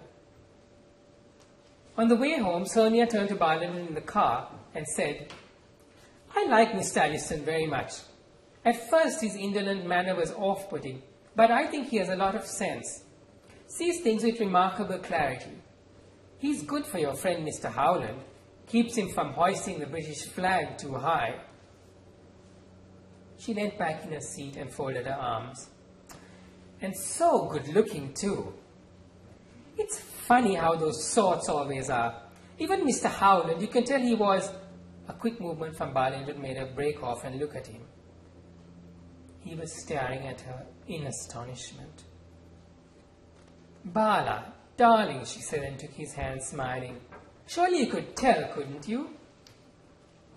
On the way home, Sonia turned to Balendran in the car and said, "I like Mister Alliston very much. At first his indolent manner was off-putting, but I think he has a lot of sense. Sees things with remarkable clarity. He's good for your friend Mister Howland. Keeps him from hoisting the British flag too high." She leant back in her seat and folded her arms. "And so good-looking, too. It's funny how those sorts always are. Even Mister Howland, you can tell he was..." A quick movement from Balendran made her break off and look at him. He was staring at her in astonishment. "Bala, darling," she said and took his hand, smiling. "Surely you could tell, couldn't you?"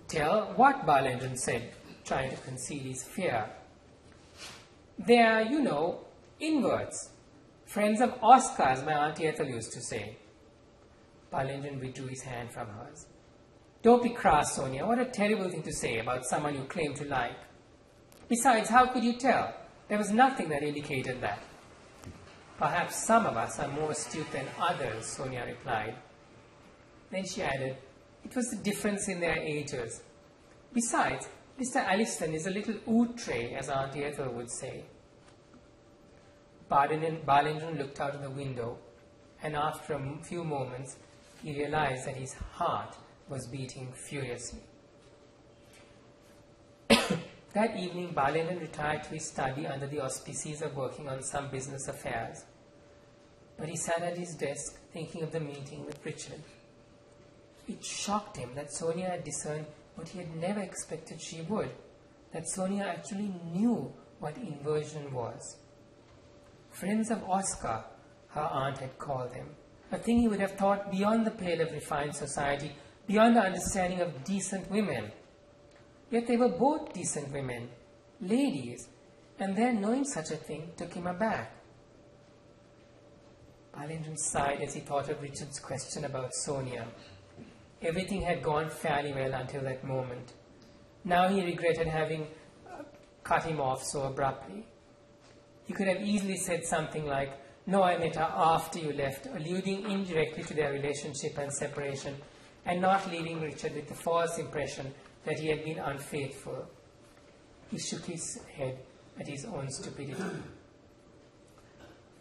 "Tell what?" Balendran said, trying to conceal his fear. "They're, you know, inverts. Friends of Oscar's, my Auntie Ethel used to say." Balendran withdrew his hand from hers. Don't be cross, Sonia. What a terrible thing to say about someone you claim to like. Besides, how could you tell? There was nothing that indicated that. Perhaps some of us are more astute than others, Sonia replied. Then she added, it was the difference in their ages. Besides, Mister Alliston is a little outré, as Auntie Ethel would say. Balendran looked out of the window, and after a few moments, he realized that his heart was beating furiously. That evening, Balendran retired to his study under the auspices of working on some business affairs. But he sat at his desk, thinking of the meeting with Richard. It shocked him that Sonia had discerned what he had never expected she would, that Sonia actually knew what inversion was. Friends of Oscar, her aunt had called them, a thing he would have thought beyond the pale of refined society, beyond the understanding of decent women. Yet they were both decent women, ladies, and their knowing such a thing took him aback. Balendran sighed as he thought of Richard's question about Sonia. Everything had gone fairly well until that moment. Now he regretted having uh, cut him off so abruptly. He could have easily said something like, no, I met her after you left, alluding indirectly to their relationship and separation, and not leaving Richard with the false impression that he had been unfaithful. He shook his head at his own stupidity.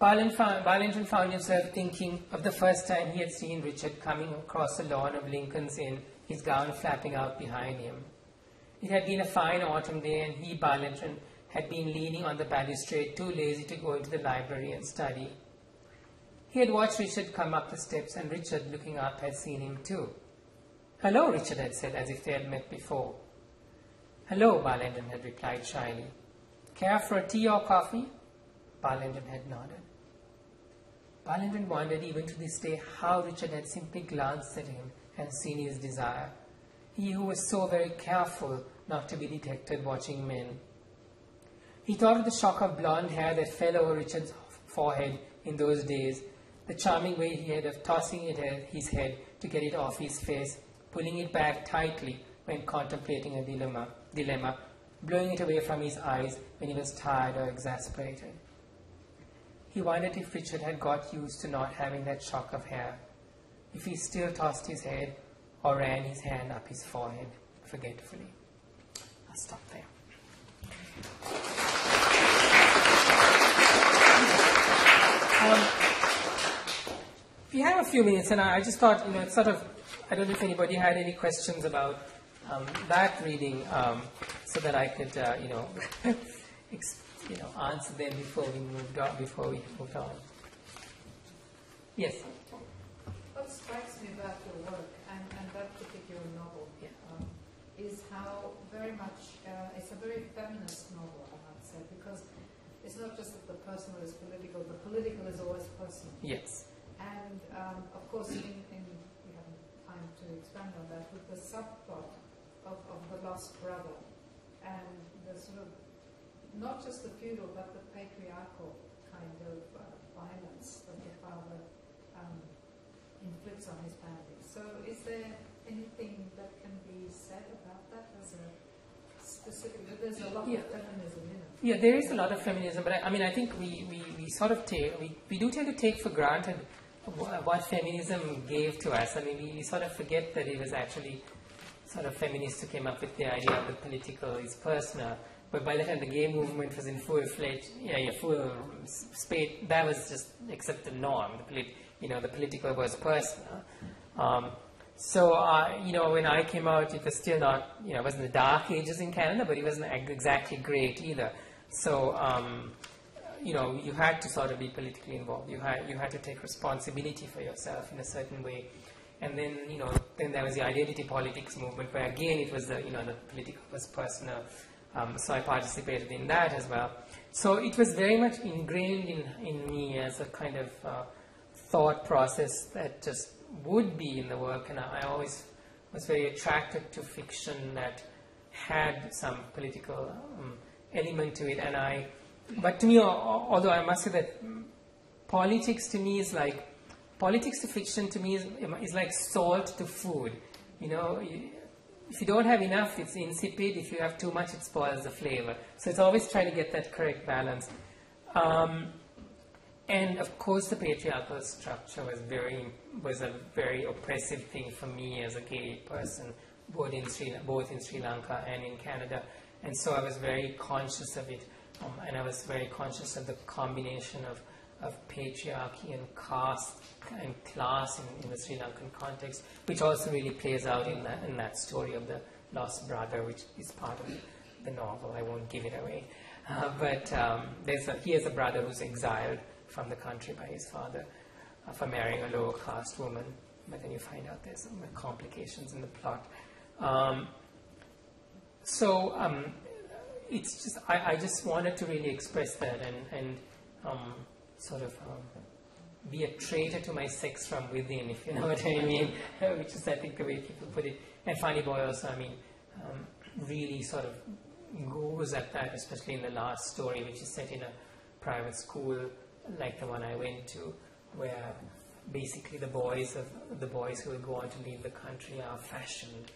Balendran found himself thinking of the first time he had seen Richard coming across the lawn of Lincoln's Inn, his gown flapping out behind him. It had been a fine autumn day, and he, Balendran, had been leaning on the balustrade, too lazy to go into the library and study. He had watched Richard come up the steps, and Richard, looking up, had seen him too. Hello, Richard had said, as if they had met before. Hello, Balendran had replied shyly. Care for a tea or coffee? Balendran had nodded. Balendran wondered even to this day how Richard had simply glanced at him and seen his desire, he who was so very careful not to be detected watching men. He thought of the shock of blonde hair that fell over Richard's forehead in those days, the charming way he had of tossing it at his head to get it off his face, pulling it back tightly when contemplating a dilemma, dilemma, blowing it away from his eyes when he was tired or exasperated. He wondered if Richard had got used to not having that shock of hair, if he still tossed his head or ran his hand up his forehead forgetfully. I'll stop there. Um, we have a few minutes, and I, I just thought, you know, it's sort of, I don't know if anybody had any questions about um, that reading, um, so that I could, uh, you know, you know, answer them before we moved on. Before we moved on, yes. What strikes me about your work and, and that particular novel yeah. um, is how very much uh, it's a very feminist novel, I might say, because. It's not just that the personal is political, the political is always personal. Yes. And um, of course, in, in, we haven't time to expand on that, with the subplot of, of the lost brother and the sort of, not just the feudal, but the patriarchal kind of uh, violence that the father um, inflicts on his family. So is there anything that can be said about that as a specific, but there's a lot yeah. of feminism in it. Yeah, there is a lot of feminism, but I, I mean, I think we, we, we sort of take, we, we do tend to take for granted what feminism gave to us. I mean, we, we sort of forget that it was actually sort of feminists who came up with the idea of the political is personal. But by the time the gay movement was in full fledged, yeah, yeah, full spate, that was just except the norm. The polit, you know, the political was personal. Um, So, uh, you know, when I came out, it was still not, you know, it wasn't the dark ages in Canada, but it wasn't exactly great either. So, um, you know, you had to sort of be politically involved. You had, you had to take responsibility for yourself in a certain way. And then, you know, then there was the identity politics movement, where again, it was the, you know, the political was personal. Um, so I participated in that as well. So it was very much ingrained in, in me as a kind of uh, thought process that just would be in the work, and I, I always was very attracted to fiction that had some political um, element to it. And I, but to me, although I must say that politics to me is like, politics to fiction to me is, is like salt to food. You know, if you don't have enough, it's insipid. If you have too much, it spoils the flavor. So it's always trying to get that correct balance. Um, and of course, the patriarchal structure was very was a very oppressive thing for me as a gay person, both in Sri both in Sri Lanka and in Canada. And so I was very conscious of it, um, and I was very conscious of the combination of of patriarchy and caste and class in, in the Sri Lankan context, which also really plays out in that, in that story of the lost brother, which is part of the novel. I won't give it away. Uh, but um, there's a, he has a brother who's exiled from the country by his father uh, for marrying a lower caste woman. But then you find out there's some complications in the plot. Um, so um, it's just, I, I just wanted to really express that and, and um, sort of um, be a traitor to my sex from within, if you know what I mean, which is, I think, the way people put it. And Funny Boy also, I mean, um, really sort of goes at that, especially in the last story, which is set in a private school like the one I went to, where basically the boys of the boys who will go on to leave the country are fashioned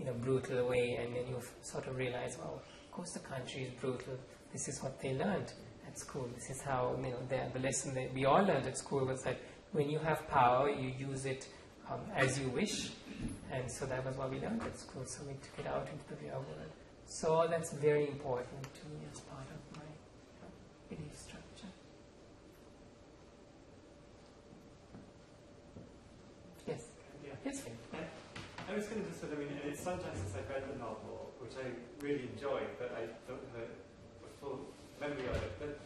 in a brutal way, and then you sort of realize, well, of course the country is brutal. This is what they learned at school. This is how, you know, the, the lesson that we all learned at school was that when you have power, you use it um, as you wish. And so that was what we learned at school. So we took it out into the real world. So that's very important to me as part of my belief structure. Yes? Yeah. Yes, I, I was going to just say, I mean, and it's sometimes since I've read the novel, which I really enjoyed, but I don't have a full memory of it. But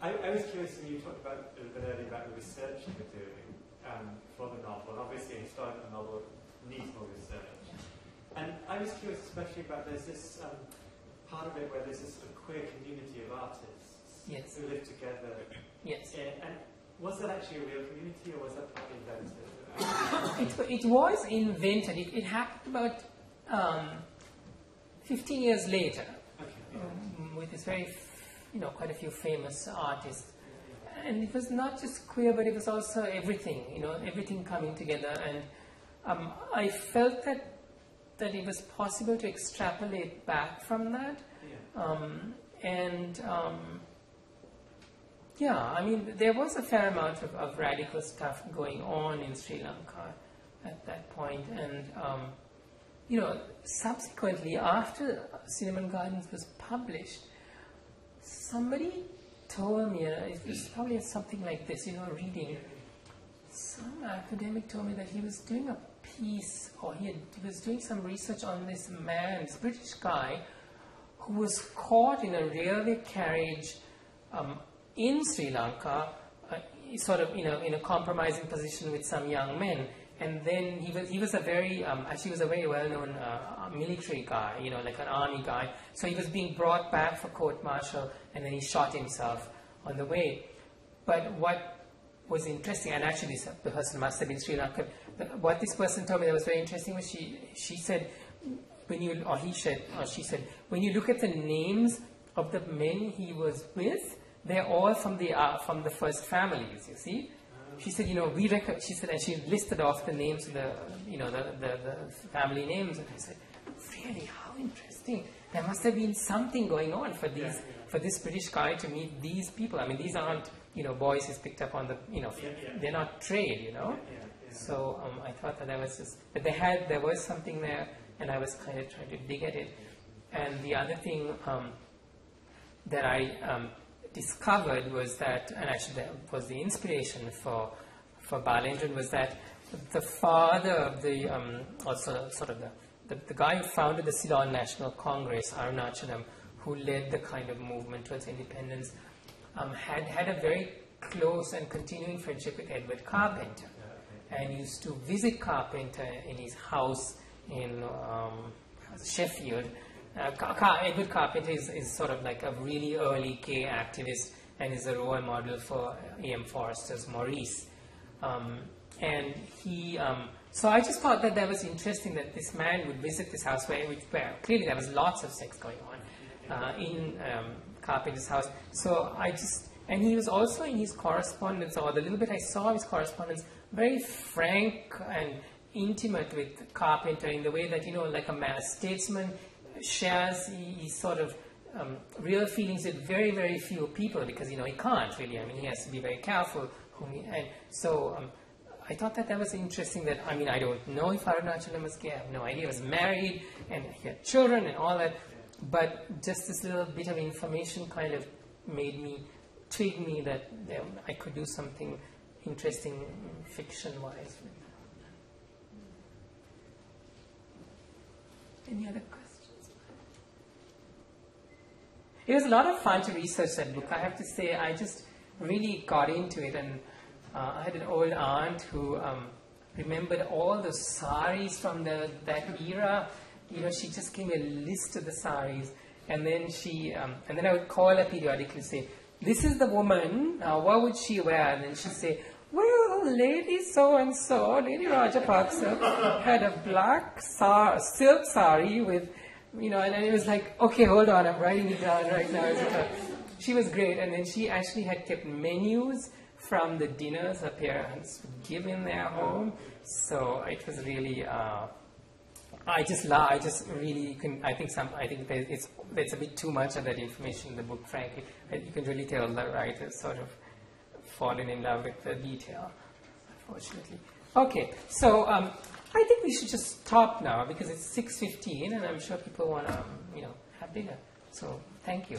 I, I was curious when you talked about a little bit earlier about the research you were doing um, for the novel, and obviously a historical novel needs more research. And I was curious especially about, there's this um, part of it where there's this sort of queer community of artists, yes, who live together. Yes. Yeah, and was that actually a real community, or was that partly invented? it, it was invented. It, it happened about um, fifteen years later, okay, yeah. um, with this very, you know, quite a few famous artists. Yeah. And it was not just queer, but it was also everything, you know, everything coming together. And um, I felt that that it was possible to extrapolate back from that. Yeah. Um, and um, yeah, I mean, there was a fair amount of, of radical stuff going on in Sri Lanka at that point. And, um, you know, subsequently, after Cinnamon Gardens was published, somebody told me, uh, it was probably something like this, you know, reading, some academic told me that he was doing a piece, or he, had, he was doing some research on this man, this British guy, who was caught in a railway carriage um, in Sri Lanka, uh, sort of in a, in a compromising position with some young men. And then he was, he was a very, um, actually was a very well-known uh, military guy, you know, like an army guy. So he was being brought back for court-martial, and then he shot himself on the way. But what was interesting, and actually this person must have been Sri Lankan, what this person told me that was very interesting was she, she said, when you, or he said, or she said, when you look at the names of the men he was with, they're all from the, uh, from the first families, you see. She said, you know, we record, she said, and she listed off the names, the, you know, the, the, the family names, and I said, really, how interesting. There must have been something going on for these, yeah, yeah. for this British guy to meet these people. I mean, these aren't, you know, boys he's picked up on the, you know, yeah, yeah. they're not trade, you know. Yeah, yeah, yeah. So um, I thought that that was just, but they had, there was something there, and I was kind of trying to dig at it. And the other thing um, that I um, discovered was that, and actually that was the inspiration for for Balendran, was that the father of the, um, also sort of the, the, the guy who founded the Ceylon National Congress, Arunachalam, who led the kind of movement towards independence, Um, had had a very close and continuing friendship with Edward Carpenter, and used to visit Carpenter in his house in um, Sheffield. Uh, Car Car Edward Carpenter is, is sort of like a really early gay activist, and is a role model for E M Forrester's Maurice. Um, and he, um, so I just thought that that was interesting that this man would visit this house where, where clearly there was lots of sex going on uh, in. Um, Carpenter's house. So I just, and he was also in his correspondence, or the little bit I saw of his correspondence, very frank and intimate with Carpenter in the way that, you know, like a man, a statesman shares his sort of um, real feelings with very, very few people because, you know, he can't really. I mean, he has to be very careful. And so um, I thought that that was interesting that, I mean, I don't know if Arunachalam was gay. I have no idea. He was married and he had children and all that. But just this little bit of information kind of made me, twigged me that um, I could do something interesting fiction-wise. Any other questions? It was a lot of fun to research that book. I have to say, I just really got into it. And uh, I had an old aunt who um, remembered all the saris from the, that era. You know, she just gave me a list of the saris. And then she, um, and then I would call her periodically and say, this is the woman, uh, what would she wear? And then she'd say, well, Lady so-and-so, Lady Rajapaksa, had a black sar silk sari with, you know, and, and it was like, okay, hold on, I'm writing it down right now. She was great, and then she actually had kept menus from the dinners her parents would give in their home, so it was really, uh, I just la I just really can. I think some. I think it's it's a bit too much of that information in the book. Frankly, you can really tell the writer sort of fallen in love with the detail. Unfortunately. Okay, so um, I think we should just stop now because it's six fifteen, and I'm sure people want to, you know, have dinner. So thank you.